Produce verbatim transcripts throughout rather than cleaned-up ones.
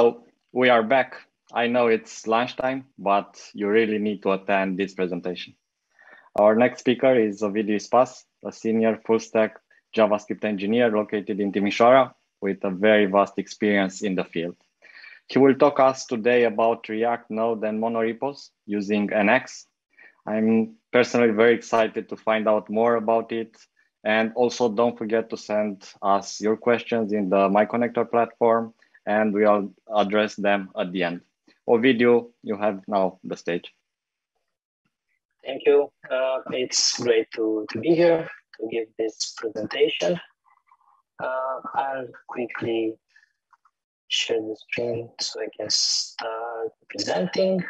So we are back. I know it's lunchtime, but you really need to attend this presentation. Our next speaker is Ovidiu Ispas, a senior full-stack JavaScript engineer located in Timisoara with a very vast experience in the field. He will talk to us today about React, Node, and Monorepos using N X. I'm personally very excited to find out more about it. And also don't forget to send us your questions in the MyConnector platform, and we'll address them at the end. Ovidiu, you have now the stage. Thank you. Uh, it's great to, to be here to give this presentation. Uh, I'll quickly share the screen so I can start presenting.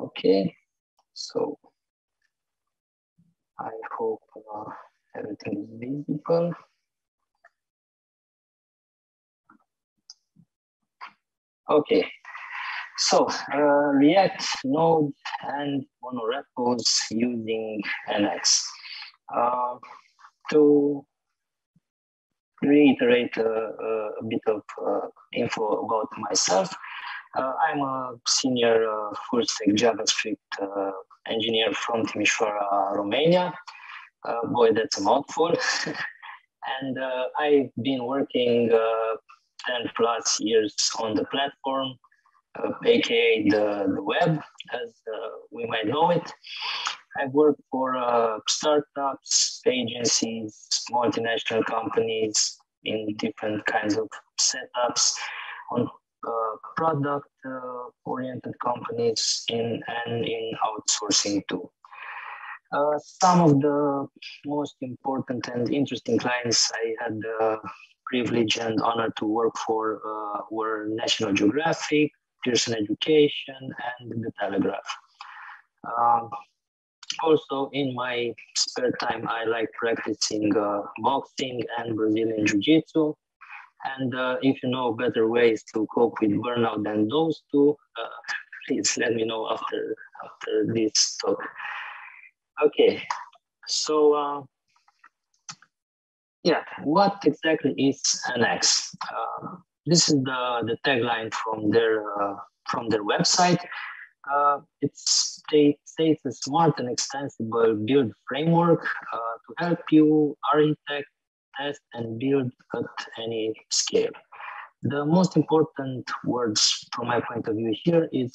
Okay, so I hope uh, everything is visible. Okay, so uh, React, Node, and Monorepos using N X. Uh, to reiterate uh, uh, a bit of uh, info about myself, uh, I'm a senior uh, full-stack JavaScript uh, engineer from Timisoara, Romania. Uh, boy, that's a mouthful. And uh, I've been working uh, ten plus years on the platform, uh, aka the, the web, as uh, we might know it. I've worked for uh, startups, agencies, multinational companies in different kinds of setups, on uh, product-oriented uh, companies, in, and in outsourcing too. Uh, some of the most important and interesting clients I had the privilege and honor to work for uh, were National Geographic, Pearson Education, and The Telegraph. Uh, also, in my spare time, I like practicing uh, boxing and Brazilian Jiu-Jitsu. And uh, if you know better ways to cope with burnout than those two, uh, please let me know after, after this talk. Okay, so uh, yeah, what exactly is N X? Uh, this is the, the tagline from their uh, from their website. Uh, it states a smart and extensible build framework uh, to help you architect, test, and build at any scale. The most important words from my point of view here is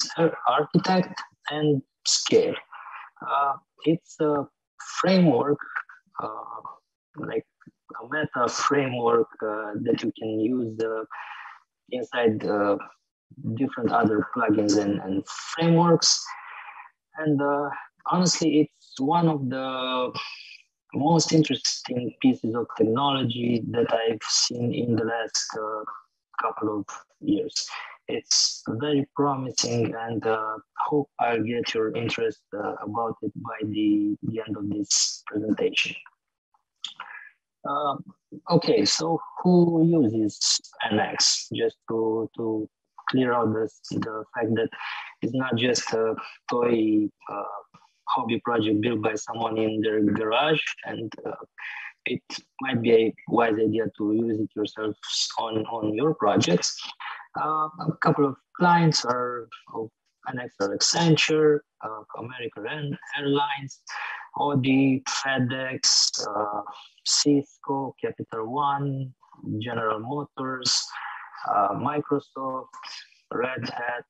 architect and scale. Uh, it's a framework, uh, like a meta framework uh, that you can use uh, inside uh, different other plugins and, and frameworks. And uh, honestly, it's one of the most interesting pieces of technology that I've seen in the last uh, couple of years. It's very promising, and I uh, hope I'll get your interest uh, about it by the, the end of this presentation. Uh, okay, so who uses N X? Just to, to clear out the, the fact that it's not just a toy uh, hobby project built by someone in their garage, and uh, it might be a wise idea to use it yourselves on, on your projects. Uh, a couple of clients are of N X are Accenture, uh, American Airlines, Audi, FedEx, uh, Cisco, Capital One, General Motors, uh, Microsoft, Red Hat,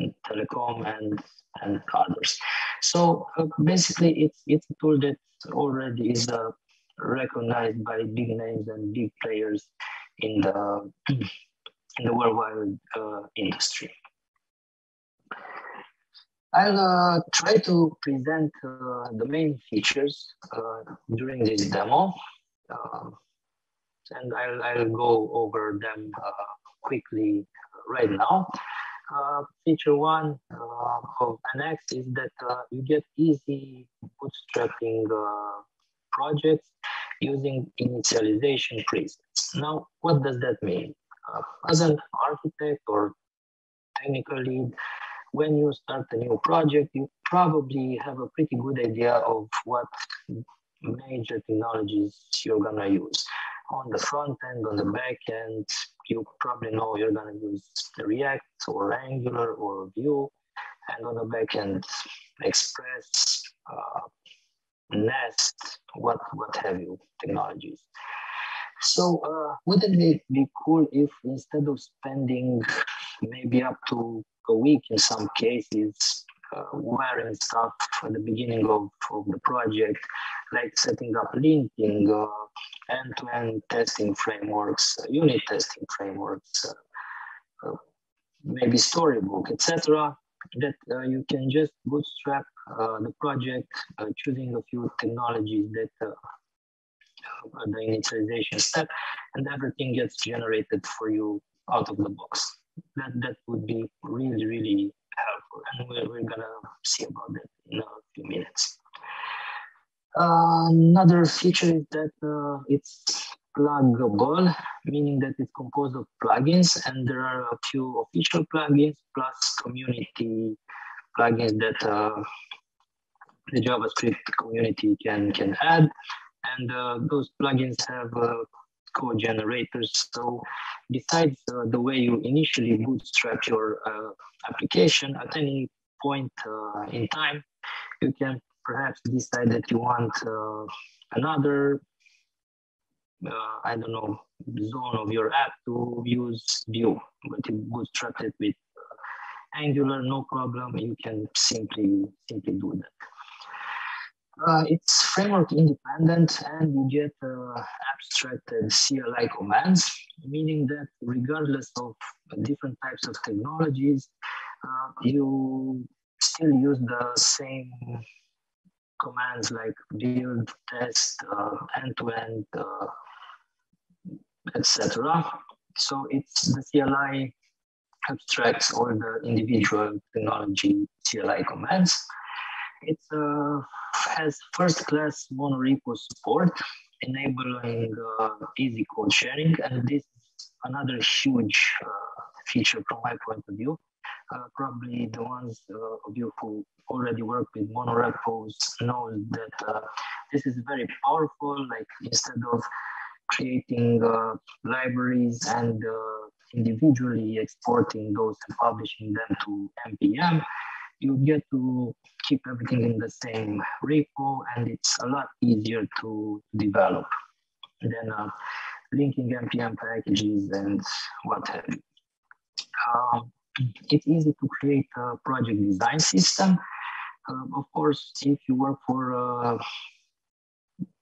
uh, Telecom, and and others. So uh, basically, it's it's a tool that already is uh, recognized by big names and big players in the in the worldwide uh, industry. I'll uh, try to present uh, the main features uh, during this demo, uh, and I'll, I'll go over them uh, quickly right now. Uh, feature one uh, of N X is that uh, you get easy bootstrapping uh, projects using initialization presets. Now, what does that mean? Uh, as an architect or technical lead, when you start a new project, you probably have a pretty good idea of what major technologies you're gonna use. on the front end, on the back end, you probably know you're going to use React or Angular or Vue, and on the back end, Express, uh, Nest, what what have you technologies. So uh, wouldn't it be cool if instead of spending maybe up to a week in some cases uh, wearing stuff at the beginning of, of the project, like setting up linting, uh, end-to-end testing frameworks, uh, unit testing frameworks, uh, uh, maybe Storybook, et cetera, that uh, you can just bootstrap uh, the project, uh, choosing a few technologies that uh, the initialization step, and everything gets generated for you out of the box. That that would be really, really helpful, and we're, we're gonna see about that in a few minutes. Uh, another feature is that uh, it's pluggable, meaning that it's composed of plugins, and there are a few official plugins plus community plugins that uh, the JavaScript community can can add. And uh, those plugins have uh, code generators. So besides uh, the way you initially bootstrap your uh, application, at any point uh, in time, you can perhaps decide that you want uh, another, uh, I don't know, zone of your app to use Vue, but you bootstrap it with uh, Angular, no problem. You can simply, simply do that. Uh, it's framework independent, and you get uh, abstracted C L I commands, meaning that regardless of different types of technologies, uh, you still use the same commands like build, test, uh, end-to-end, uh, et cetera. So it's the C L I abstracts all the individual technology C L I commands. It uh, has first-class Monorepos support, enabling uh, easy code sharing, and this is another huge uh, feature from my point of view. Uh, probably the ones uh, of you who already work with Monorepos know that uh, this is very powerful. Like, instead of creating uh, libraries and uh, individually exporting those and publishing them to N P M, you get to keep everything in the same repo, and it's a lot easier to develop than uh, linking N P M packages and what have you. Um, it's easy to create a project design system. Um, of course, if you work for a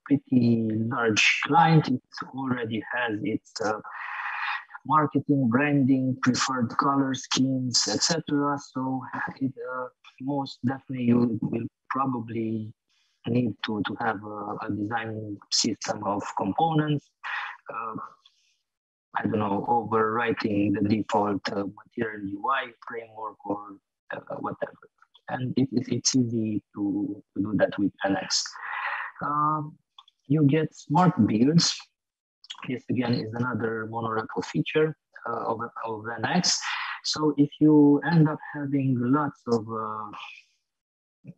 pretty large client, it already has its uh, marketing, branding, preferred color schemes, et cetera. So it, uh, most definitely you will probably need to, to have a, a design system of components. Uh, I don't know, overwriting the default uh, material U I framework or uh, whatever. And it, it, it's easy to, to do that with N X. Um, you get smart builds. This again is another Monorepo feature uh, of, of N X. So if you end up having lots of uh,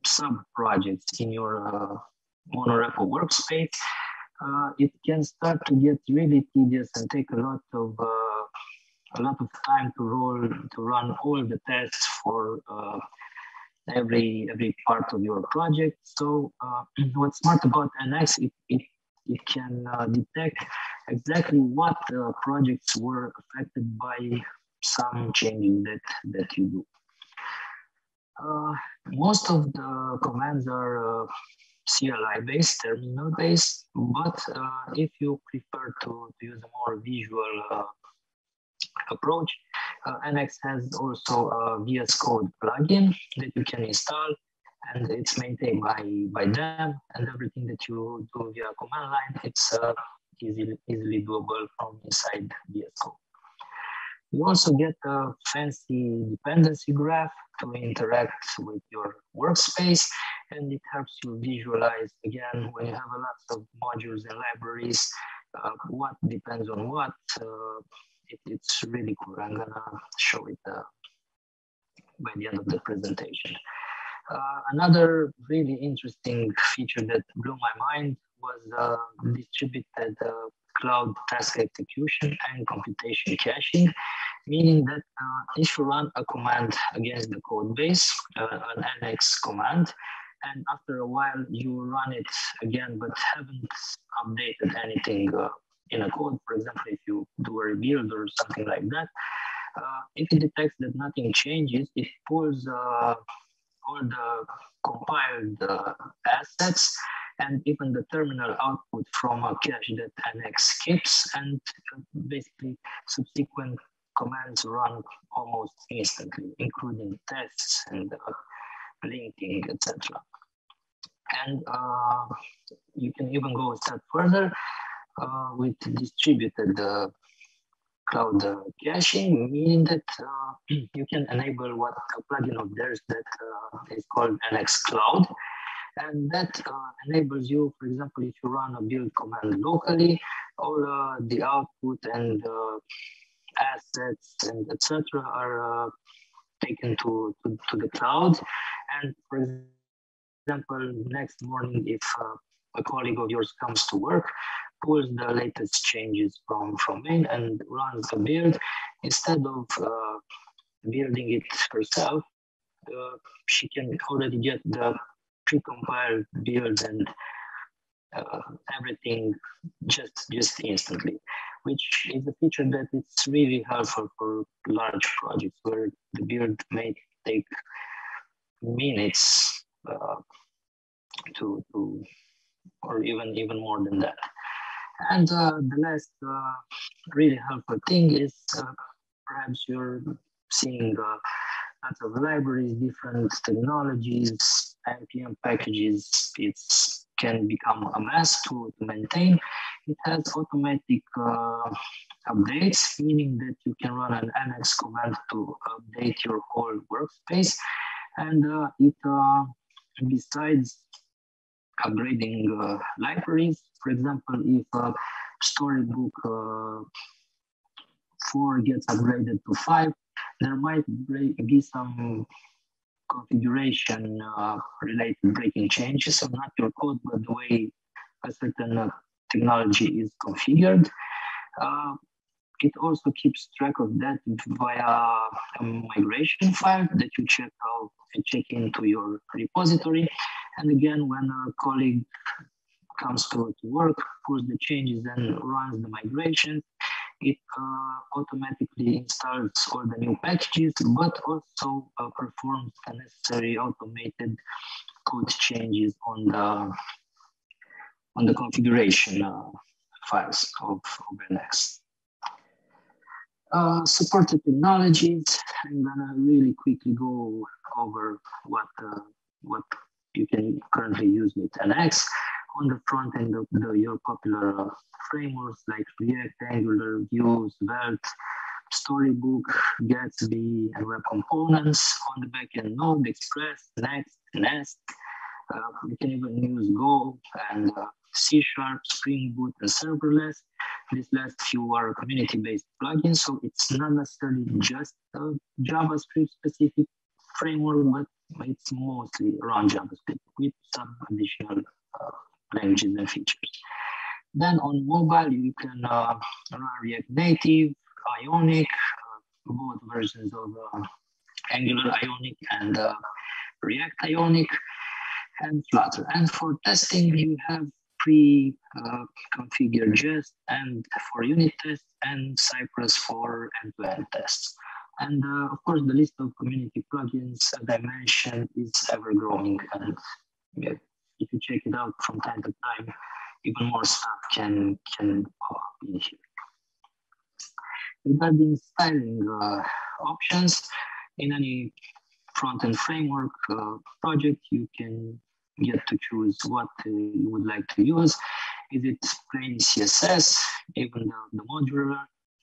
sub-projects in your uh, Monorepo workspace, uh, it can start to get really tedious and take a lot of uh, a lot of time to roll to run all the tests for uh, every every part of your project. So uh, what's smart about N X, it, it It can uh, detect exactly what uh, projects were affected by some changes that, that you do. Uh, most of the commands are uh, C L I-based, terminal-based, but uh, if you prefer to, to use a more visual uh, approach, uh, N X has also a V S Code plugin that you can install, and it's maintained by, by them, and everything that you do via command line, it's uh, easily, easily doable from inside V S Code. You also get a fancy dependency graph to interact with your workspace, and it helps you visualize, again, when you have a lot of modules and libraries, uh, what depends on what. Uh, it, it's really cool. I'm gonna show it uh, by the end of the presentation. Uh, another really interesting feature that blew my mind was uh, distributed uh, cloud task execution and computation caching, meaning that uh, if you run a command against the code base, uh, an N X command, and after a while you run it again but haven't updated anything uh, in a code, for example, if you do a rebuild or something like that, uh, if it detects that nothing changes, it pulls uh, all the compiled uh, assets and even the terminal output from a cache that N X keeps, and basically subsequent commands run almost instantly, including tests and uh, linking, et cetera. And uh, you can even go a step further uh, with distributed uh, cloud uh, caching, meaning that uh, you can enable what a plugin of theirs that uh, is called N X Cloud. And that uh, enables you, for example, if you run a build command locally, all uh, the output and uh, assets and et cetera are uh, taken to, to, to the cloud. And for example, next morning, if uh, a colleague of yours comes to work, pulls the latest changes from, from main and runs the build, instead of uh, building it herself, uh, she can already get the pre-compiled builds and uh, everything just just instantly, which is a feature that it's really helpful for large projects where the build may take minutes uh, to, to or even even more than that. And uh, the last uh, really helpful thing is uh, perhaps you're seeing uh, lots of libraries, different technologies, N P M packages, it can become a mess to, to maintain. It has automatic uh, updates, meaning that you can run an N X command to update your whole workspace. And uh, it, uh, besides upgrading uh, libraries, for example, if uh, Storybook uh, four gets upgraded to five, there might be some configuration uh, related breaking changes, so not your code, but the way a certain uh, technology is configured. Uh, it also keeps track of that via a migration file that you check out and check into your repository. And again, when a colleague comes to work, pulls the changes and runs the migration, it uh, automatically installs all the new packages, but also uh, performs the necessary automated code changes on the on the configuration uh, files of, of N X. Uh, supported technologies. I'm gonna really quickly go over what uh, what you can currently use with N X. On the front end of the, your popular uh, frameworks like React, Angular, Vue, Svelte, Storybook, Gatsby, and Web Components. On the back end, Node, Express, Next, Nest. Uh, you can even use Go and uh, C Sharp, Spring Boot, and Serverless. These last few are community-based plugins, so it's not necessarily just a JavaScript-specific framework, but it's mostly around JavaScript with some additional uh, languages and features. Then on mobile, you can uh, run React Native, Ionic, uh, both versions of uh, Angular Ionic and uh, React Ionic, and Flutter. And for testing, you have pre-configured uh, Jest and for unit tests, and Cypress for end-to-end tests. And uh, of course, the list of community plugins that I mentioned is ever-growing, and yeah, if you check it out from time to time, even more stuff can can be here. Regarding styling uh, options, in any front-end framework uh, project, you can get to choose what uh, you would like to use. Is it plain C S S, even the, the modular,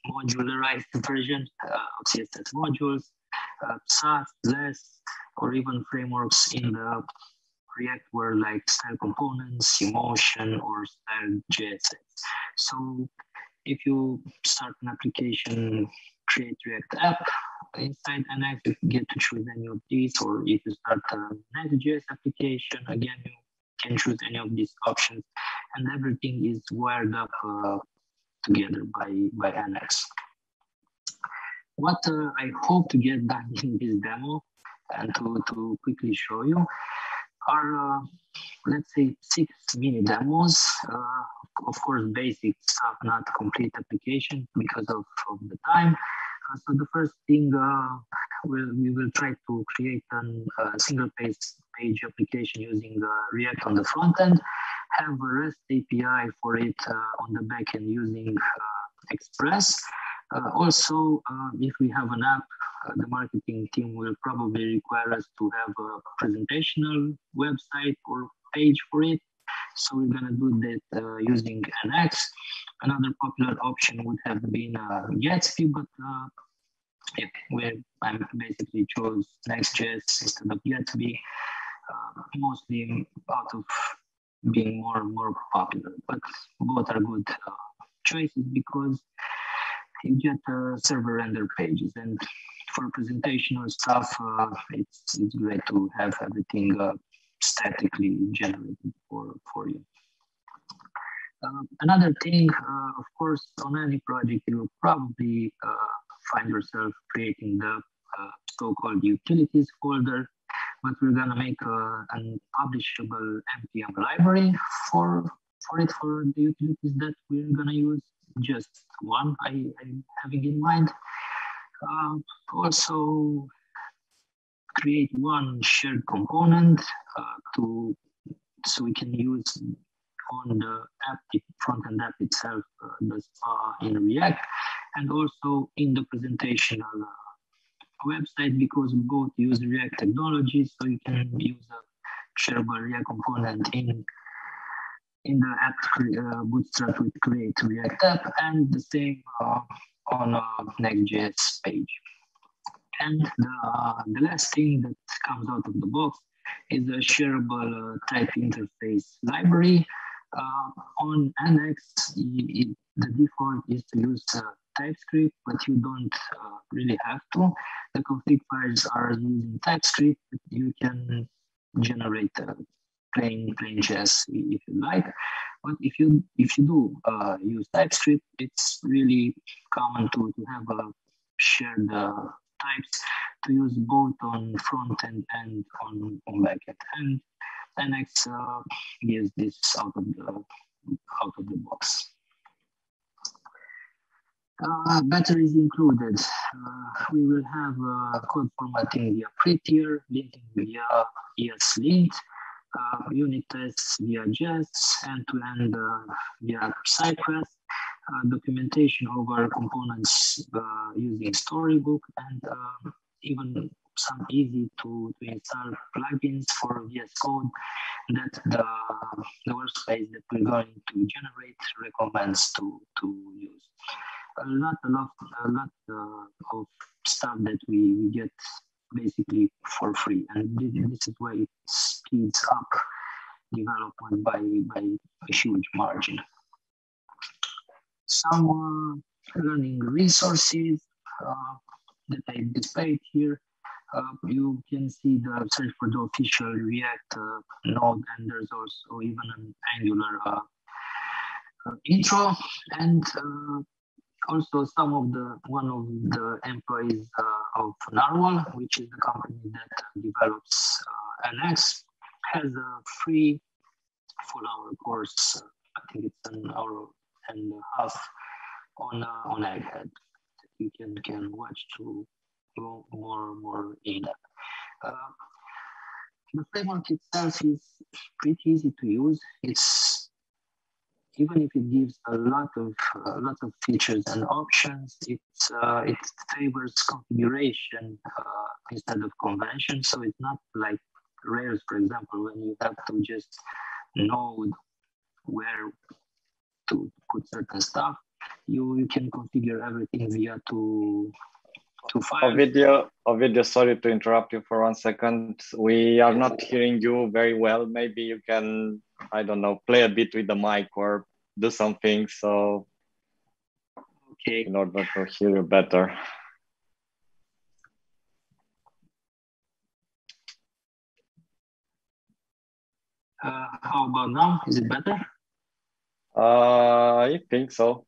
modularized version uh, of C S S modules, uh, Sass, Less, or even frameworks in the React were like style components, emotion, or style J S S. So if you start an application, create React app, inside N X you get to choose any of these, or if you start a Next.js application, again, you can choose any of these options, and everything is wired up uh, together by, by N X. What uh, I hope to get done in this demo and to, to quickly show you are, uh, let's say, six mini demos. Uh, of course, basic stuff, not complete application because of, of the time. Uh, so the first thing, uh, we'll, we will try to create a uh, single page, page application using uh, React on the front end, have a REST A P I for it uh, on the back end using uh, Express. Uh, also, uh, if we have an app, uh, the marketing team will probably require us to have a presentational website or page for it. So we're going to do that uh, using N X. Another popular option would have been uh, Gatsby, but uh, yeah, we I basically chose Next.js instead of Gatsby, uh, mostly out of being more and more popular. But both are good uh, choices because you get uh, server render pages, and for presentational stuff, uh, it's, it's great to have everything uh, statically generated for, for you. Uh, another thing, uh, of course, on any project, you will probably uh, find yourself creating the uh, so-called utilities folder, but we're gonna make uh, an publishable N P M library for, for it, for the utilities that we're gonna use. Just one I, I'm having in mind. Uh, also, create one shared component uh, to so we can use on the app, the front end app itself, uh, the spa in React, and also in the presentational uh, website, because we both use React technology, so you can use a shareable React component in. in the app uh, Bootstrap with create React app, and the same uh, on uh, Next.js page. And the, uh, the last thing that comes out of the box is a shareable uh, type interface library. Uh, on N X, it, it, the default is to use uh, TypeScript, but you don't uh, really have to. The config files are using TypeScript, but you can generate uh, plain plain J S if you like, but if you if you do uh, use TypeScript, it's really common to, to have a shared uh, types to use both on front end and on, on backend. And N X uh, gives this out of the out of the box. Uh, Better is included. Uh, we will have uh, code formatting via Prettier, linting via ESLint. Uh, unit tests via Jest, end-to-end uh, via Cypress, uh, documentation of our components uh, using Storybook, and uh, even some easy to, to install plugins for V S Code that the, the workspace that we're going to generate recommends to, to use. A lot, a lot, a lot uh, of stuff that we, we get basically for free, and this is why it speeds up development by, by a huge margin. Some uh, learning resources uh, that I displayed here. Uh, you can see the search for the official React uh, node, and there's also even an Angular uh, uh, intro, and uh, also some of the one of the employees uh, of Narwhal, which is the company that develops uh, N X, has a free full hour course. I think it's an hour and a half on uh, on egghead. You can can watch to go more more in depth. Uh, the framework itself is pretty easy to use. It's even if it gives a lot of uh, lot of features and options, it's uh, it favors configuration uh, instead of convention. So it's not like Rails, for example, when you have to just know where to put certain stuff. You you can configure everything via two two files. Ovidiu, Ovidiu, sorry to interrupt you for one second. We are not hearing you very well. Maybe you can, I don't know, play a bit with the mic or do something so okay, in order to hear you better. Uh, how about now? Is it better? Uh, I think so.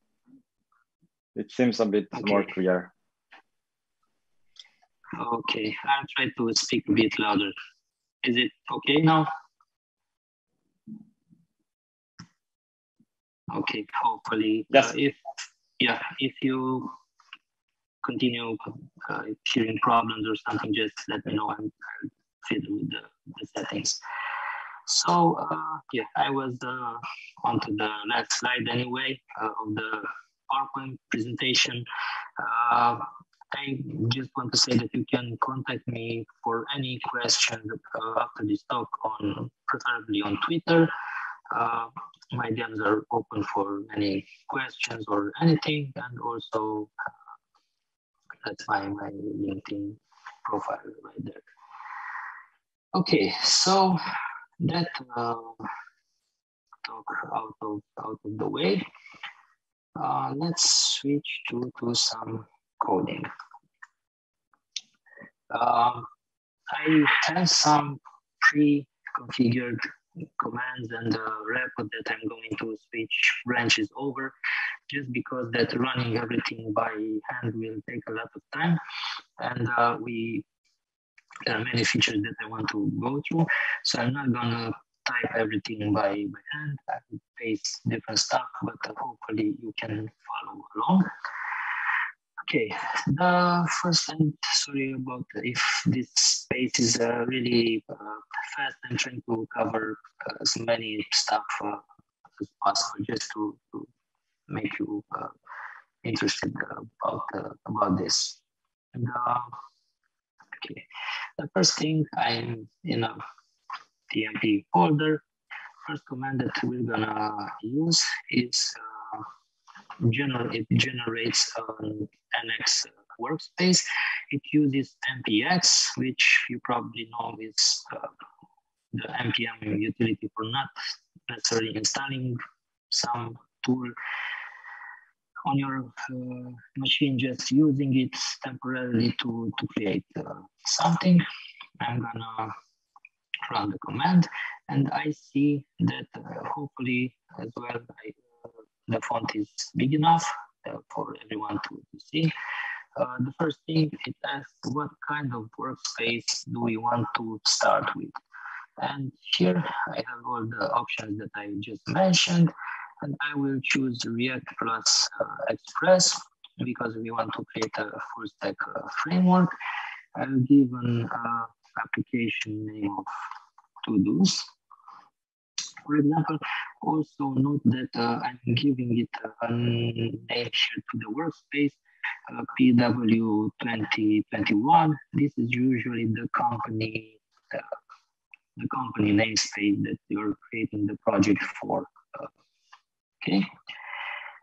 it seems a bit okay. more clear. Okay, I'll try to speak a bit louder. Is it okay now? Okay, hopefully. Yes. Uh, if, yeah, if you continue uh, hearing problems or something, just let me know. I'm fiddling with the, the settings. So, uh, yeah, I was uh, onto the last slide anyway uh, of the PowerPoint presentation. Uh, I just want to say that you can contact me for any questions uh, after this talk, on preferably on Twitter. Uh, my D Ms are open for any questions or anything, and also uh, that's my, my LinkedIn profile right there. Okay, so that uh, talk out of, out of the way. Uh, let's switch to, to some coding. Uh, I have some pre-configured commands and the repo that I'm going to switch branches over, just because that running everything by hand will take a lot of time, and uh, we there are many features that I want to go through, so I'm not gonna type everything by, by hand. I will paste different stuff, but uh, hopefully you can follow along. Okay, the first, I'm sorry about if this space is uh, really uh, fast. I'm trying to cover uh, as many stuff uh, as possible, just to, to make you uh, interested about, uh, about this. And, uh, okay, the first thing, I'm in a T M P folder. First command that we're gonna use is uh, general, it generates an N X workspace. It uses N P X, which you probably know is uh, the N P M utility for not necessarily installing some tool on your uh, machine, just using it temporarily to, to create uh, something. I'm gonna run the command, and I see that uh, hopefully as well I, uh, the font is big enough uh, for everyone to, to see. Uh, the first thing it asks, what kind of workspace do we want to start with? And here I have all the options that I just mentioned, and I will choose React plus uh, Express, because we want to create a full stack uh, framework. I'll give an uh, application name of to-dos. For example, also note that uh, I'm giving it a name here to the workspace, uh, P W twenty twenty-one. This is usually the company, uh, the company namespace that you're creating the project for. Uh, Okay,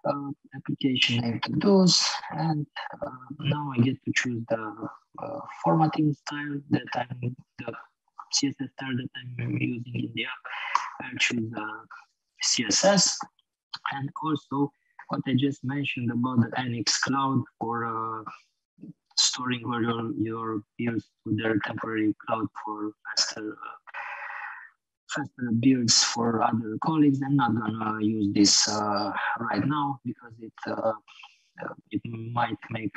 uh, application name to those, and uh, now I get to choose the uh, formatting style that I'm, the C S S style that I'm using in the app. I'll choose the uh, C S S, and also what I just mentioned about the N X cloud for uh, storing all your, your builds to their temporary cloud for faster. Uh, faster builds for other colleagues. I'm not gonna use this uh, right now, because it uh, it might make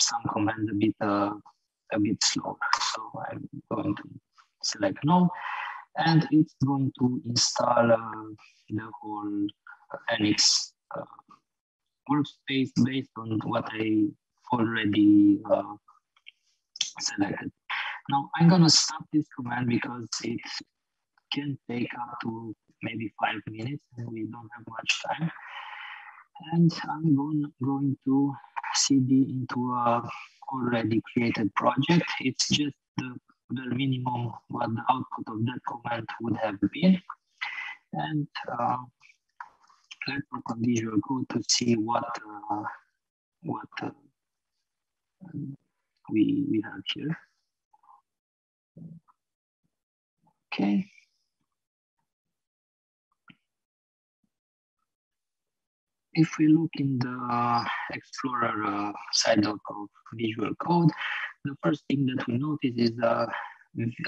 some commands a bit uh, a bit slower. So I'm going to select no, and it's going to install uh, the whole N X uh, workspace based on what I already uh, selected. Now I'm gonna stop this command because it's can take up to maybe five minutes, and we don't have much time. And I'm going, going to C D into a already created project. It's just the, the minimum what the output of that command would have been. And uh, let's work on Visual Code to see what uh, what uh, we we have here. Okay. If we look in the Explorer uh, side of, of Visual Code, the first thing that we notice is uh,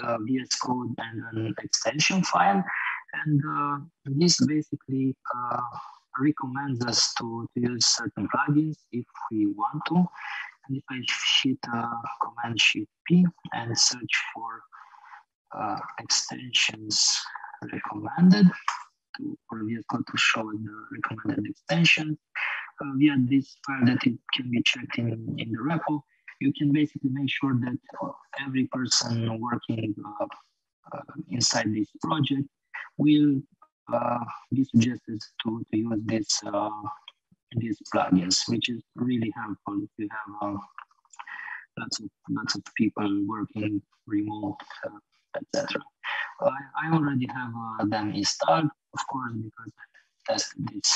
a V S Code and an extension file. And uh, this basically uh, recommends us to, to use certain plugins if we want to. And if I hit uh, Command Shift P and search for uh, extensions recommended, to, for V S Code to show the recommended extension uh, via this file that it can be checked in, in the repo, you can basically make sure that every person working uh, uh, inside this project will uh, be suggested to, to use this uh, these plugins, which is really helpful if you have uh, lots of lots of people working remote, uh, et cetera. I, I already have uh, them installed, of course, because I tested this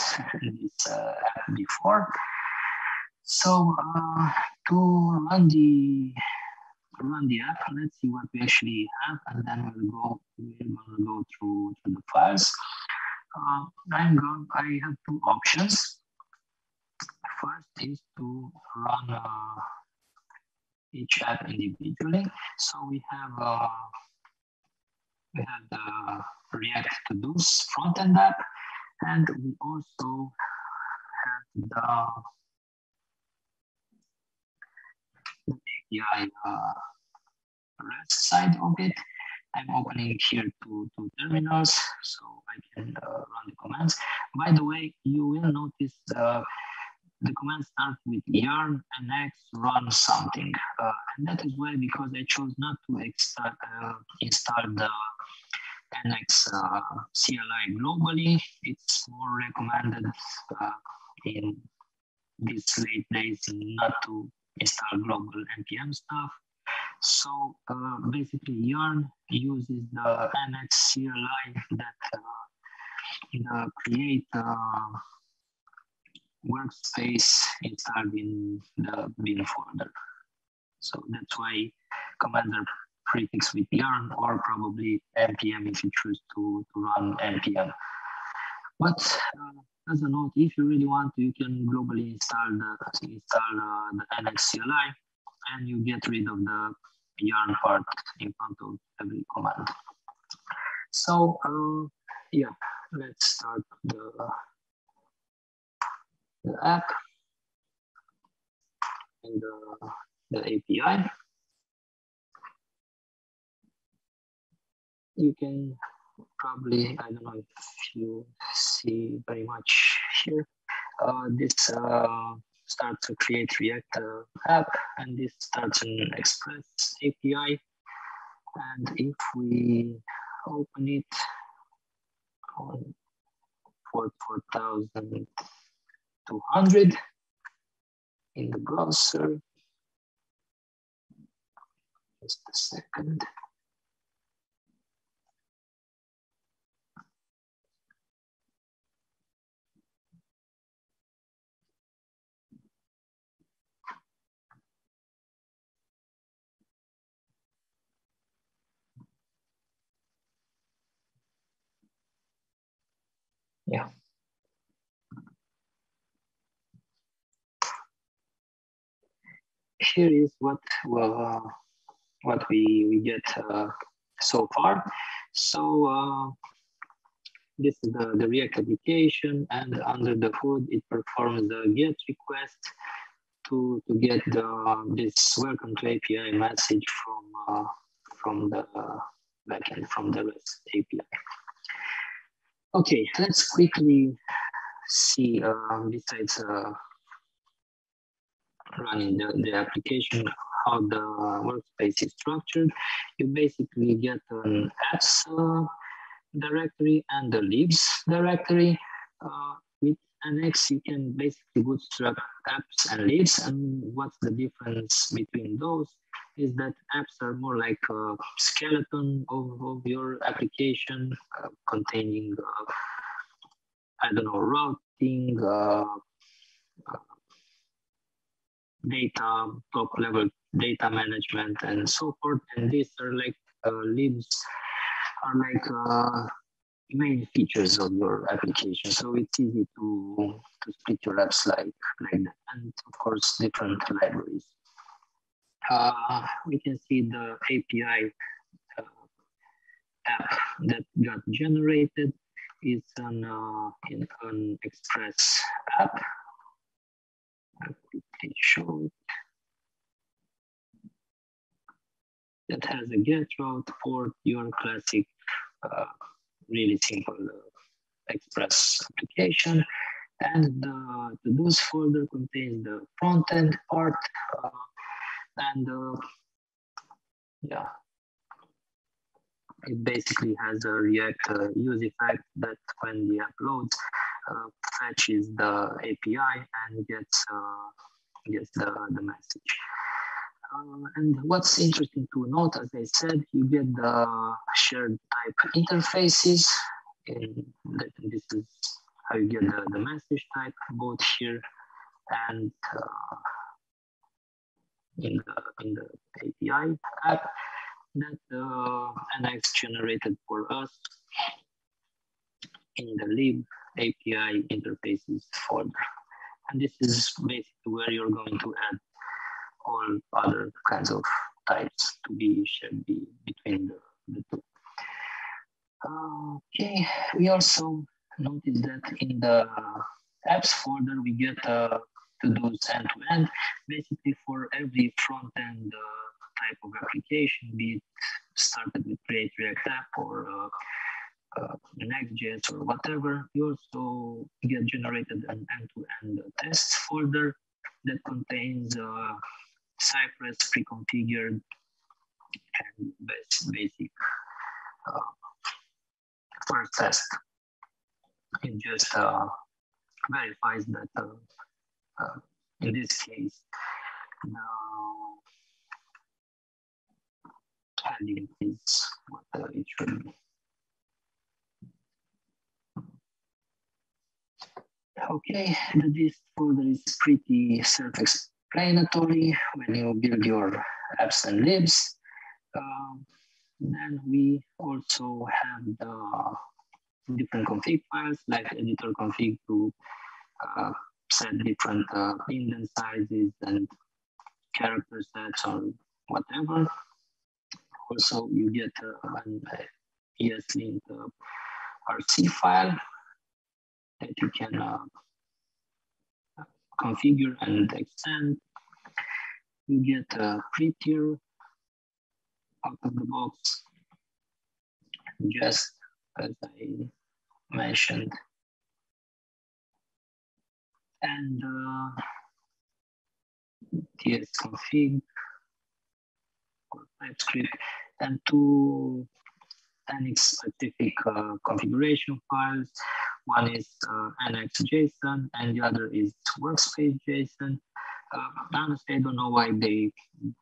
this uh, app before. So uh, to run the run the app, let's see what we actually have, and then we'll go we're gonna go through, through the files. Uh, I'm going. I have two options. First is to run uh, each app individually. So we have uh, we have the React to Do's front end app, and we also have the A P I uh, REST side of it. I'm opening here two, two terminals, so I can uh, run the commands. By the way, you will notice the The commands start with yarn, N X, run something. Uh, and that is why, because I chose not to extra, uh, install the N X uh, C L I globally. It's more recommended uh, in these late days not to install global N P M stuff. So uh, basically, yarn uses the N X C L I that uh, the create uh, workspace installed in the bin folder. So that's why commands are prefixed with yarn or probably N P M if you choose to, to run N P M. But uh, as a note, if you really want to, you can globally install the, install, uh, the N X C L I and you get rid of the yarn part in front of every command. So uh, yeah, let's start the the app and uh, the A P I. You can probably, I don't know if you see very much here, uh, this uh, starts to create React uh, app, and this starts an Express A P I. And if we open it on four thousand two hundred in the browser. Just a second. Yeah. Here is what uh, what we we get uh, so far. So uh, this is the, the React application, and under the hood, it performs the GET request to to get the, this welcome to A P I message from uh, from the backend, from the REST A P I. Okay, let's quickly see uh, besides. Uh, running the, the application, how the workspace is structured. You basically get an apps uh, directory and the libs directory. Uh, with N X, you can basically bootstrap apps and libs. And what's the difference between those is that apps are more like a skeleton of, of your application, uh, containing, uh, I don't know, routing, uh, data, top level data management, and so forth. And these are like uh, libs are like uh, main features of your application. So it's easy to, to split your apps like, like that. And of course, different libraries. Uh, we can see the A P I uh, app that got generated. is an, uh, in an Express app. I quickly show it. That has a get route, port, Yarn classic, uh, really simple uh, Express application. And uh, the do's folder contains the front end part uh, and uh, yeah, it basically has a React uh, use effect that when the app loads, uh, fetches the A P I and gets, uh, gets the, the message. Uh, and what's interesting to note, as I said, you get the shared type interfaces. In that, this is how you get the, the message type both here and uh, in the in the A P I app that uh, N X generated for us in the lib A P I interfaces folder. And this is basically where you're going to add all other kinds of types to be shared be between the, the two. Okay, we also notice that in the apps folder, we get uh, to-dos end-to-end, basically for every front-end uh, type of application, be it started with Create React App or uh, uh, Next.js or whatever. You also get generated an end-to-end test folder that contains uh, Cypress pre-configured and basic uh, first test. It just uh, verifies that uh, uh, in this case the heading is what uh, it should be. Okay, the dist folder is pretty self-explanatory when you build your apps and libs. Um, then we also have the different config files like editor config to uh, set different uh, indent sizes and character sets or whatever. Also, you get uh, an ESLint uh, R C file that you can uh, configure and extend. You get a Prettier out of the box, Jest, as I mentioned, and uh, T S config or TypeScript, and two N X specific uh, configuration files. One is uh, N X JSON, and the other is workspace JSON. Uh, honestly, I don't know why they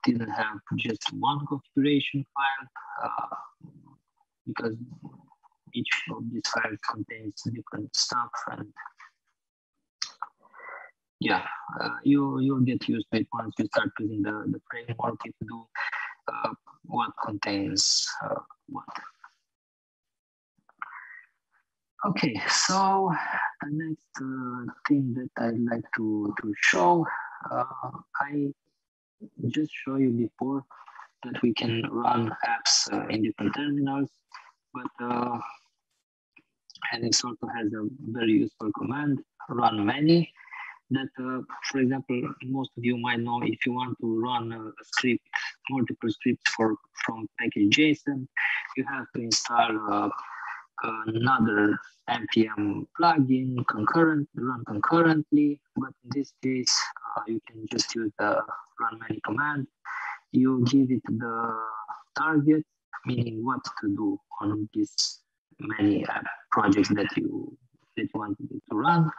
didn't have just one configuration file uh, because each of these files contains different stuff, and yeah, uh, you you'll get used to it once you start using the, the framework to do uh, what contains uh, what. Okay, so the next uh, thing that I'd like to to show, uh, I just showed you before that we can run apps uh, in different terminals, but uh, and it also has a very useful command, run many, that, uh, for example, most of you might know if you want to run a script, multiple scripts for, from package.json, you have to install uh, another N P M plugin, concurrent, run concurrently, but in this case, uh, you can just use the run many command. You give it the target, meaning what to do on this many app projects that you that you want to run.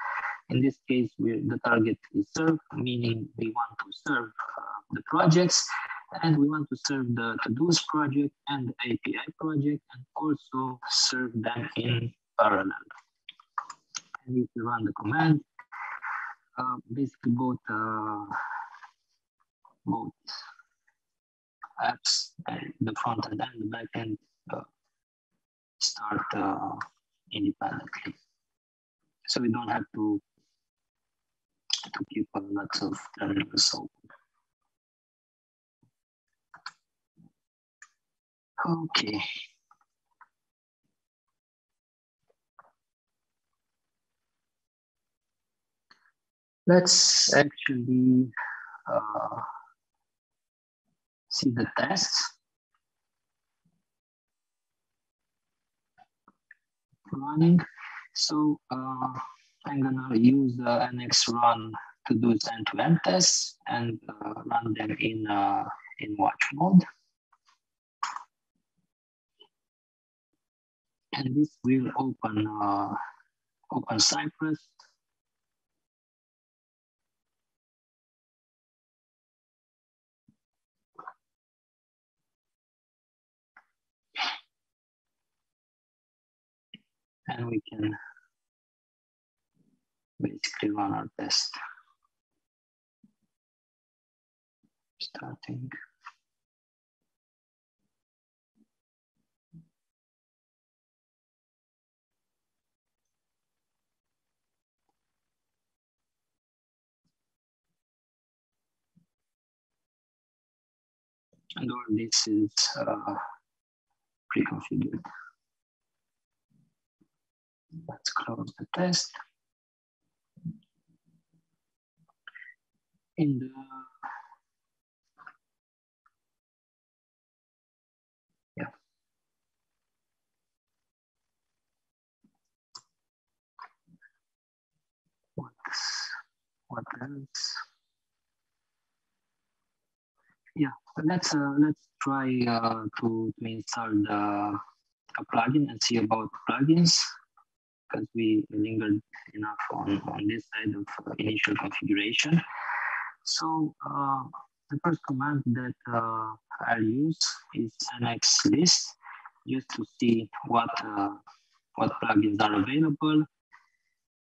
In this case, we're, the target is serve, meaning we want to serve uh, the projects, and we want to serve the to-dos project and the A P I project, and also serve them in parallel. And if you run the command, uh, basically both uh, both apps, the front end and the back end, uh, start uh, independently. So we don't have to, to keep uh, lots of terminals open. Okay. Let's actually uh, see the test. Running. So uh, I'm gonna use the N X run to do end-to-end tests and uh, run them in uh, in watch mode. And this will open uh, open Cypress. And we can basically run our test. Starting. And all this is uh, pre-configured. Let's close the test. In the yeah. What what else? Yeah, let's uh, let's try uh, to to install the a plugin and see about plugins, because we lingered enough on, on this side of uh, initial configuration. So uh, the first command that uh, I'll use is N X list, just to see what, uh, what plugins are available.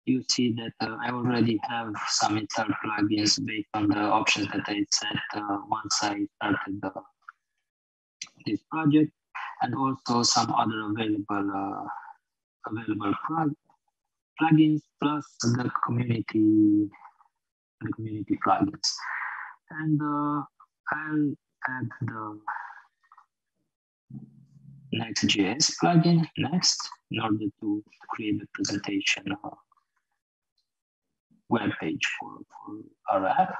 You see that uh, I already have some installed plugins based on the options that I set uh, once I started the, this project, and also some other available uh, available plug plugins plus the community the community plugins, and uh, I'll add the Next.js plugin next in order to create the presentation uh, web page for, for our app.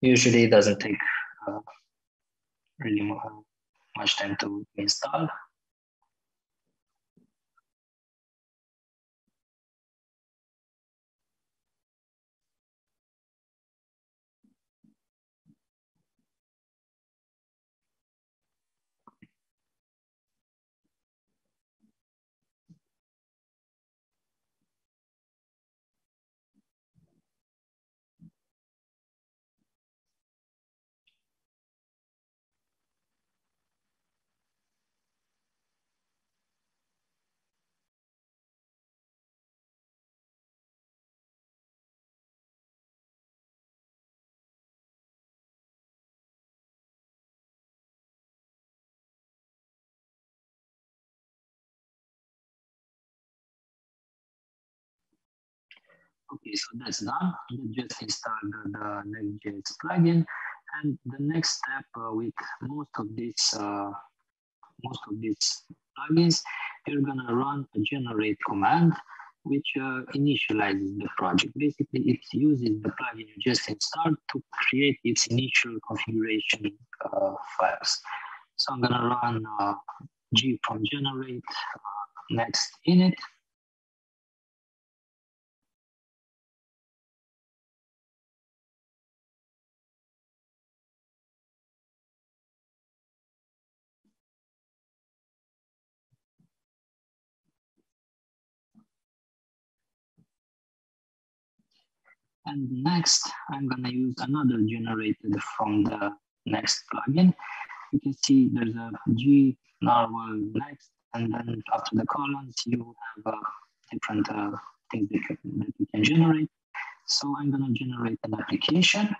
Usually it doesn't take uh, really much time to install. Okay, so that's done. You just installed the Next.js plugin, and the next step uh, with most of these uh, most of these plugins, you're gonna run a generate command, which uh, initializes the project. Basically, it uses the plugin you just installed to create its initial configuration uh, files. So I'm gonna run uh, g from generate uh, next init. And next, I'm going to use another generated from the Next plugin. You can see there's a G, narwhal, next, and then after the columns, you have uh, different uh, things that you, can, that you can generate. So I'm going to generate an application.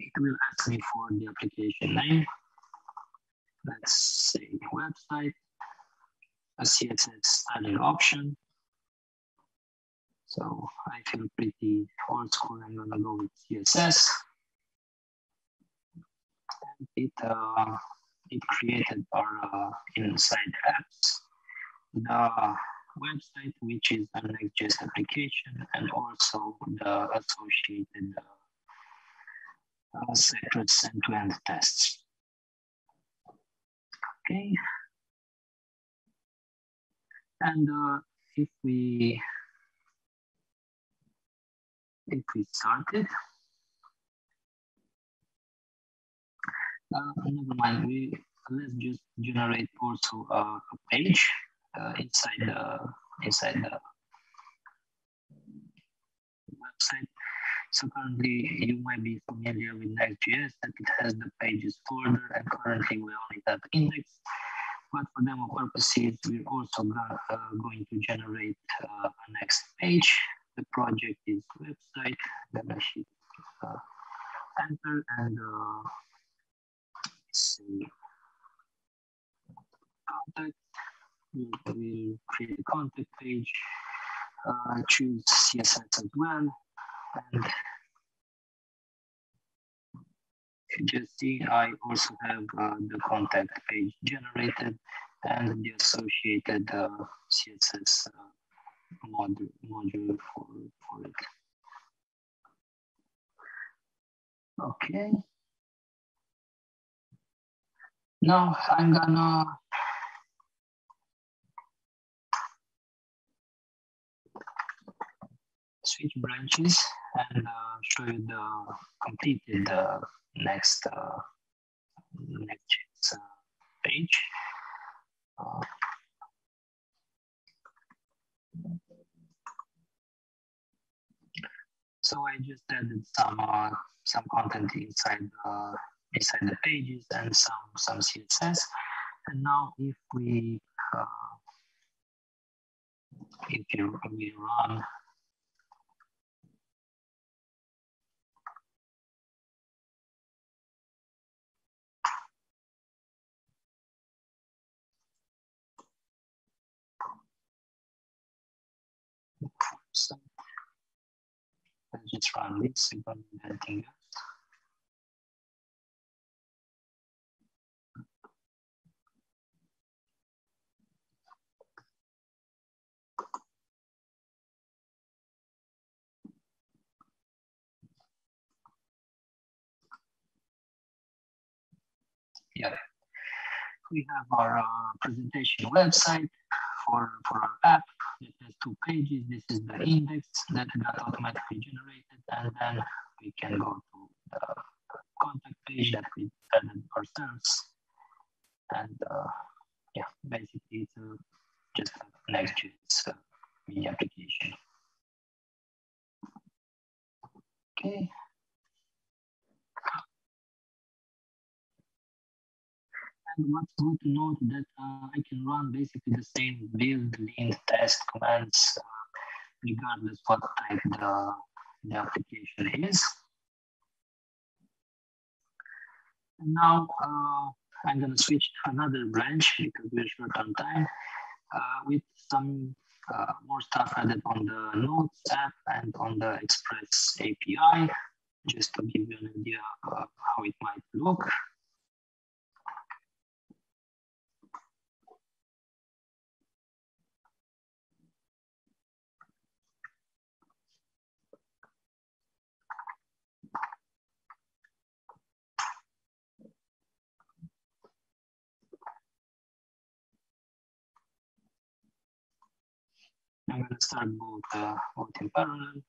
It will ask me for the application name. Let's say website, a C S S styling option. So I feel pretty old school. I'm gonna go with C S S. It uh, it created our uh, inside apps, the website, which is the Next.js application, and also the associated uh, separate end-to-end tests. Okay, and uh, if we if we start it. Uh, never mind. We let's just generate also uh, a page uh, inside the inside the website. So currently, you might be familiar with Next.js that it has the pages folder, and currently we only have index. But for demo purposes, we're also got, uh, going to generate uh, a next page. The project is website. Then I should uh, enter and. Uh, See, contact. We will create a contact page. Uh, choose C S S as well, and you just see I also have uh, the contact page generated and the associated uh, C S S uh, module module for for it. Okay. Now I'm gonna switch branches and uh, show you the completed uh, next uh, next uh, page. Uh, so I just added some uh, some content inside the. Inside the pages and some some C S S, and now if we uh, if we run let's just run this, we don't need anything else. Yeah, we have our uh, presentation website for, for our app. It has two pages. This is the index that got automatically generated, and then we can go to the contact page that we added ourselves. And uh, yeah, basically it's uh, just a Next.js media application. Okay. What's good to note that uh, I can run basically the same build, lint, test commands uh, regardless what type the, the application is. And now uh, I'm going to switch to another branch because we're short on time uh, with some uh, more stuff added on the Node app and on the Express A P I, just to give you an idea of how it might look. I'm going to start both, uh, both in parallel.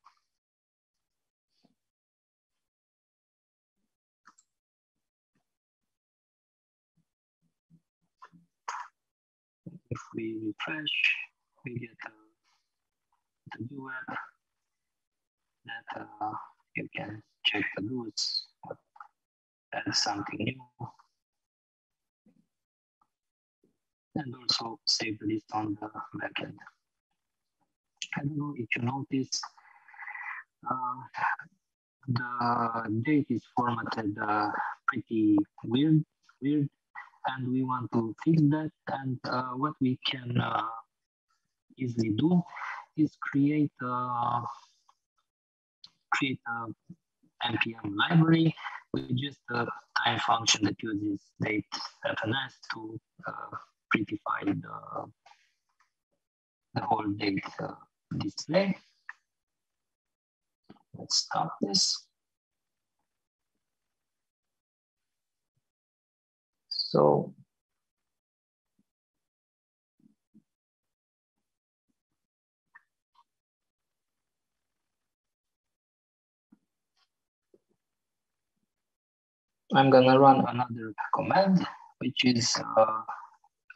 If we refresh, we get uh, the Vue app that uh, you can check the rules, add something new, and also save the list on the backend. I don't know if you notice, uh, the date is formatted uh, pretty weird, weird, and we want to fix that. And uh, what we can uh, easily do is create a, create a N P M library. We just uh, time function that uses date F N S to uh, prettify the, the whole date uh, display. Let's start this. So I'm gonna run another command, which is uh,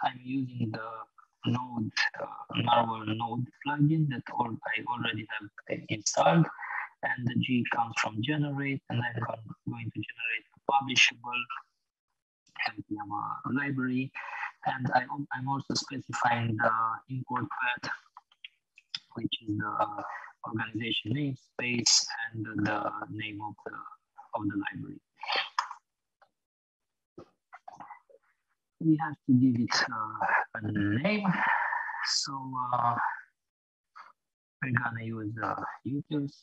I'm using the Node uh, Narwhal Node plugin that all, I already have installed, and the G comes from generate, and I'm going to generate a publishable N P M library, and I, I'm also specifying the import path, which is the organization namespace and the name of the of the library. We have to give it uh, a name, so uh, we're gonna use uh, users.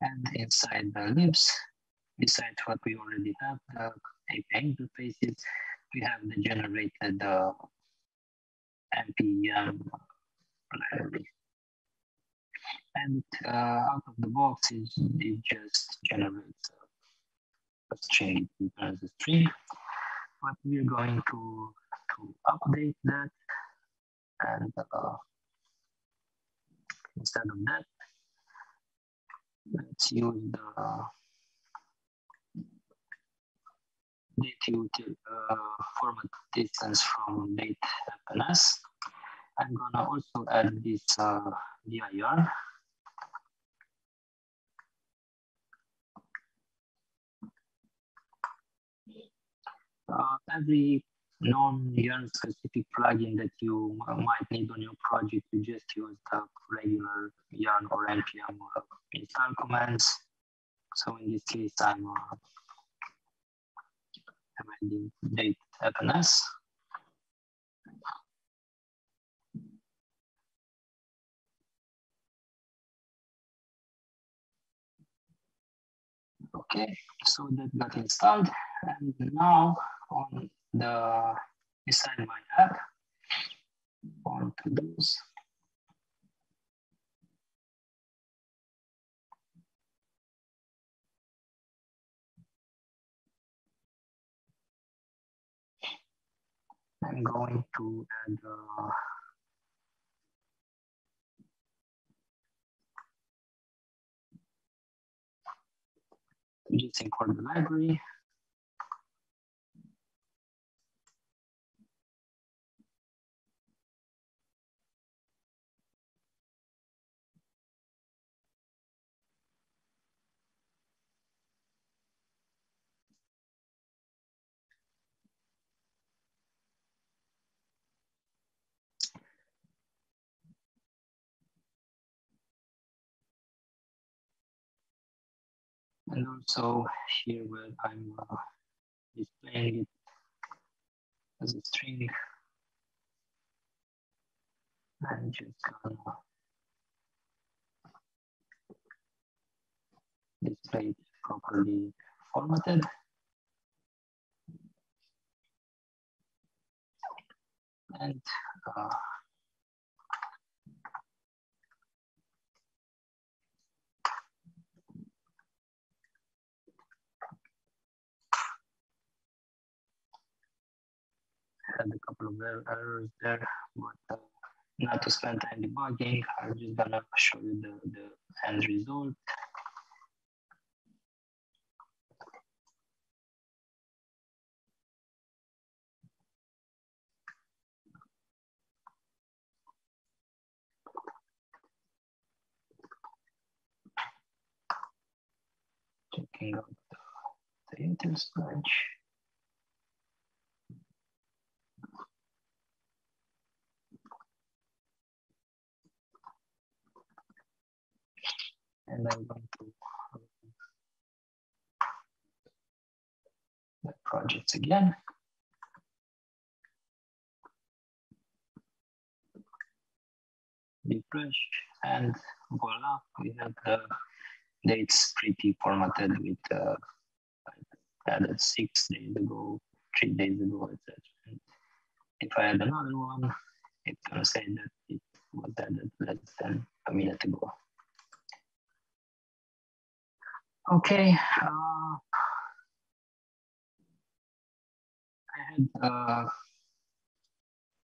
And inside the libs, besides what we already have, the A P I interfaces, we have the generated uh, N P M library. And uh, out of the box, it, it just generates a string, it returns a string. But we're going to, to update that. And uh, instead of that, let's use the date uh, format distance from date F N S. I'm gonna also add this uh, Yarn. Uh, every non-Yarn specific plugin that you uh, might need on your project, you just use the regular Yarn or N P M uh, install commands. So in this case, I'm uh, adding date F N S. Okay, so that got installed, and now on the inside my app, on to those. I'm going to add uh, just import the library. And also here where I'm uh, displaying it as a string, I'm just gonna display it properly formatted. And uh, had a couple of errors there, but uh, not to spend time debugging, I'm just gonna show you the, the end result. Checking out the, the interstage. And I'm going to the projects again. the brush, and voila, we have the dates pretty formatted with uh, added six days ago, three days ago, et cetera. If I add another one, it's gonna say that it was added less than a minute ago. Okay. Uh, I had uh,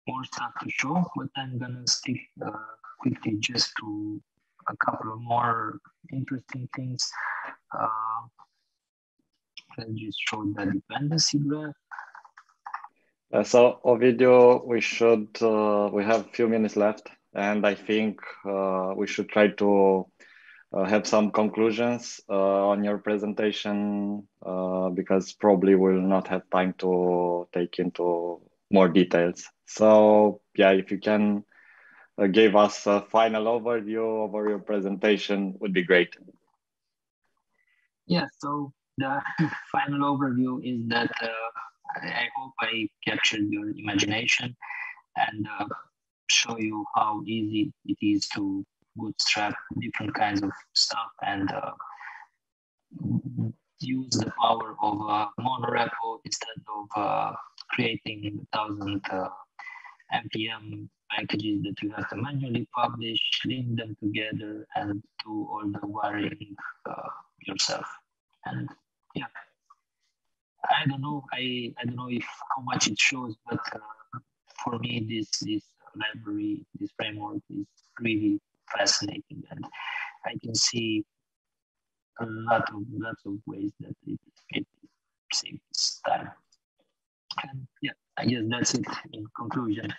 more stuff to show, but I'm gonna stick uh, quickly just to a couple of more interesting things. Uh, let's just show the dependency graph. Uh, so, Ovidiu, we should uh, we have a few minutes left, and I think uh, we should try to uh, have some conclusions uh, on your presentation, uh, because probably we'll not have time to take into more details. So, yeah, if you can uh, give us a final overview over your presentation, would be great. Yeah. So the final overview is that. Uh, I hope I captured your imagination and uh, show you how easy it is to bootstrap different kinds of stuff and uh, use the power of uh, Monorepo instead of uh, creating a thousand uh, N P M packages that you have to manually publish, link them together, and do all the wiring uh, yourself. And yeah. I don't know. I, I don't know if how much it shows, but uh, for me, this this library, this framework is really fascinating, and I can see a lot of lots of ways that it, it saves time. And yeah, I guess that's it in conclusion.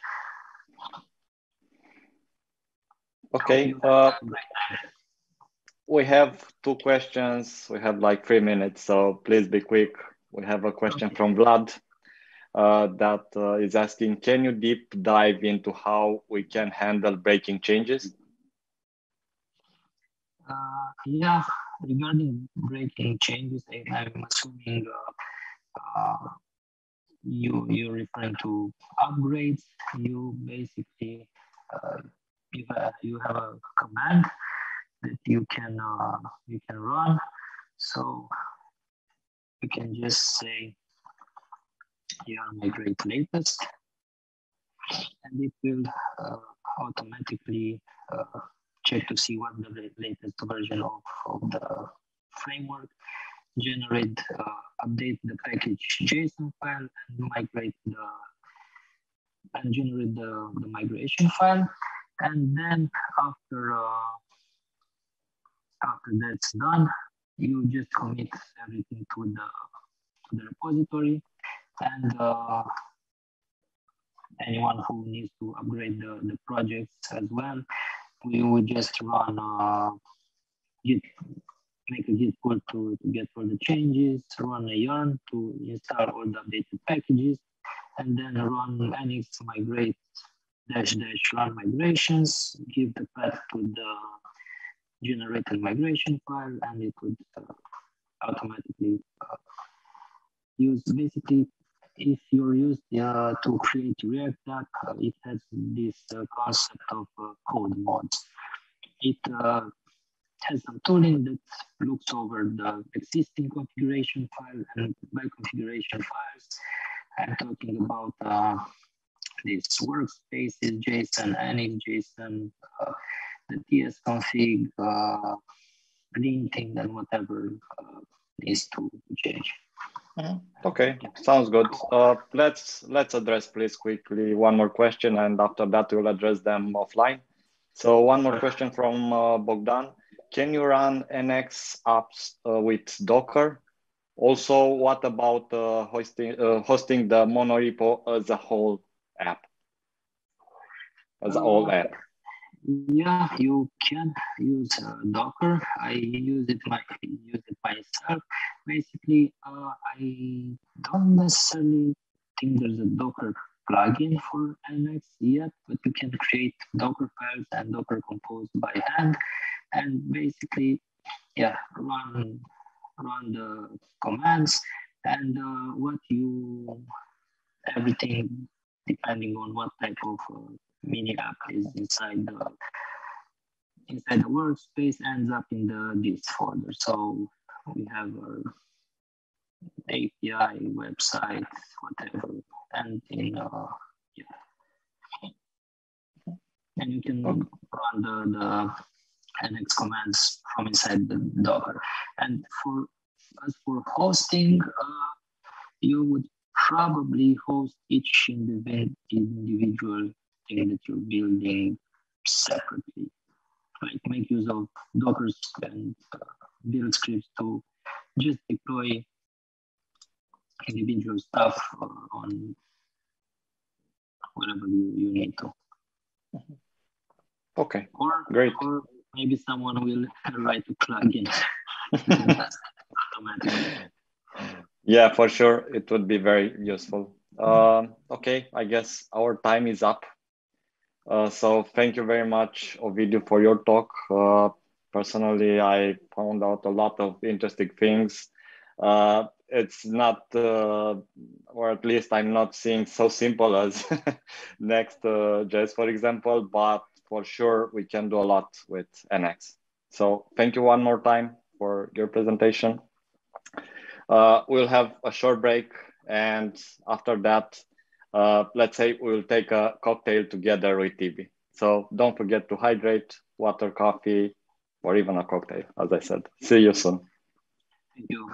Okay. Uh, we have two questions. We have like three minutes, so please be quick. We have a question okay. from Vlad uh, that uh, is asking, can you deep dive into how we can handle breaking changes? Uh, yeah, regarding breaking changes, I, I'm assuming uh, uh, you, you're referring to upgrades. You basically, uh, you, have, you have a command that you can, uh, you can run. So you can just say yarn migrate latest, and it will uh, automatically uh, check to see what the latest version of, of the framework, generate, uh, update the package JSON file, and migrate the and generate the, the migration file, and then after uh, after that's done. You just commit everything to the, to the repository, and uh, anyone who needs to upgrade the, the projects as well, we would just run a Git, make a Git pull to, to get all the changes, run a yarn to install all the updated packages, and then run N X migrate dash dash run migrations, give the path to the generated migration file, and it would uh, automatically uh, use. Basically, if you're used uh, to create React app, uh, it has this uh, concept of uh, code mods. It uh, has some tooling that looks over the existing configuration file, and by configuration files, I'm talking about uh, these workspaces, JSON, N X, JSON, uh, the T S config, uh, linting, and whatever uh, needs to change. Mm-hmm. Okay, sounds good. Uh, let's let's address, please, quickly one more question, and after that we'll address them offline. So one more question from uh, Bogdan: can you run N X apps uh, with Docker? Also, what about uh, hosting uh, hosting the Monorepo as a whole app? As a whole app. Yeah, you can use uh, Docker. I use it, my, use it myself. Basically, uh, I don't necessarily think there's a Docker plugin for N X yet, but you can create Docker files and Docker compose by hand, and basically, yeah, run run the commands, and uh, what you everything depending on what type of uh, mini app is inside the inside the workspace ends up in the this folder. So we have our A P I, website, whatever, and in uh, yeah. And you can run the, the N X commands from inside the Docker. And for as for hosting, uh, you would probably host each individual thing that you're building separately. Like make use of Docker and uh, build scripts to just deploy individual stuff uh, on whatever you, you need to. Okay, or, great. Or maybe someone will write a plugin. Yeah, for sure. It would be very useful. Uh, okay, I guess our time is up. Uh, so thank you very much, Ovidiu, for your talk. Uh, personally, I found out a lot of interesting things. Uh, it's not, uh, or at least I'm not seeing so simple as Next.js, uh, for example, but for sure we can do a lot with N X. So thank you one more time for your presentation. Uh, we'll have a short break, and after that, uh, let's say we'll take a cocktail together with T V. So don't forget to hydrate, water, coffee, or even a cocktail, as I said. See you soon. Thank you.